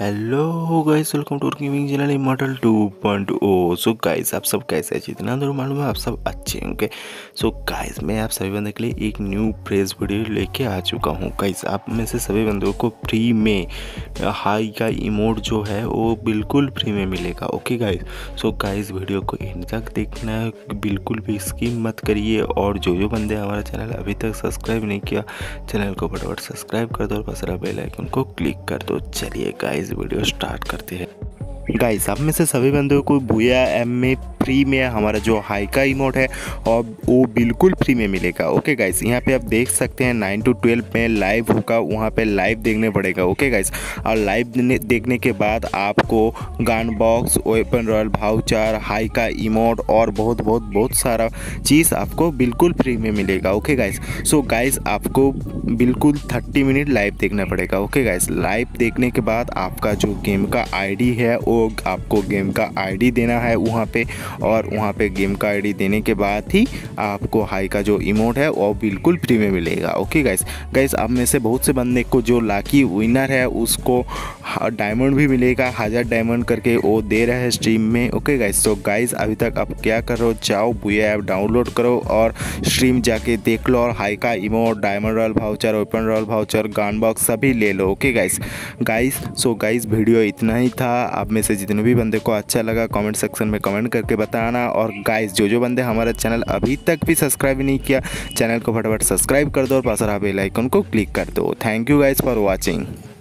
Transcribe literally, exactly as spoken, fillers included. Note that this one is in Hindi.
Hello guys, welcome to gaming channel immortal two point O. So guys, आप सब कैसे अच्छे? इतना जरूर मालूम है आप सब अच्छे होंगे। सो गाइस, मैं आप सभी बंदों के लिए एक न्यू फ्रेश वीडियो लेके आ चुका हूँ। गाइस, आप में से सभी बंदों को फ्री में हाई का इमोट जो है वो बिल्कुल फ्री में मिलेगा। Okay guys, so guys video को एंड तक देखना, बिल्कुल भी स्किप मत करिए। और जो जो बंदे हमारा चैनल अभी तक सब्सक्राइब नहीं किया, चैनल को फटाफट सब्सक्राइब कर दो और पास बेल आइकन को क्लिक कर दो। चलिए गाइस वीडियो स्टार्ट करते हैं। गाइस, आप में से सभी बंदों को बुया एम में फ्री में हमारा जो हाई का इमोट है और वो बिल्कुल फ्री में मिलेगा। ओके गाइस, यहाँ पे आप देख सकते हैं नाइन टू ट्वेल्व में लाइव होगा, वहाँ पे लाइव देखने पड़ेगा। ओके गाइस, और लाइव देखने के बाद आपको gun box, weapon royal voucher, high का इमोट और बहुत बहुत बहुत सारा चीज़ आपको बिल्कुल फ्री में मिलेगा। ओके गाइस, सो गाइस आपको बिल्कुल थर्टी मिनट लाइव देखना पड़ेगा। ओके गाइस, लाइव देखने के बाद आपका जो गेम का आई डी है वो आपको गेम का आईडी देना है वहाँ पे, और वहाँ पे गेम का आईडी देने के बाद ही आपको हाई का जो इमोट है वो बिल्कुल फ्री में मिलेगा। ओके गाइस, गाइस आप में से बहुत से बंदे को जो लाकी विनर है उसको डायमंड भी मिलेगा, हज़ार डायमंड करके वो दे रहा है स्ट्रीम में। ओके गाइस, तो गाइस अभी तक आप क्या करो, जाओ बुया ऐप डाउनलोड करो और स्ट्रीम जाके देख लो और हाई का emote, diamond royal voucher, open royal voucher, gun box सभी ले लो। Okay guys, guys so guys video इतना ही था। आप में से जितने भी बंदे को अच्छा लगा कमेंट सेक्शन में कमेंट करके बताना। और गाइस, जो जो बंदे हमारा चैनल अभी तक भी सब्सक्राइब नहीं किया, चैनल को फटाफट सब्सक्राइब कर दो और पास वाला बेल आइकन को क्लिक कर दो। Thank you guys for watching.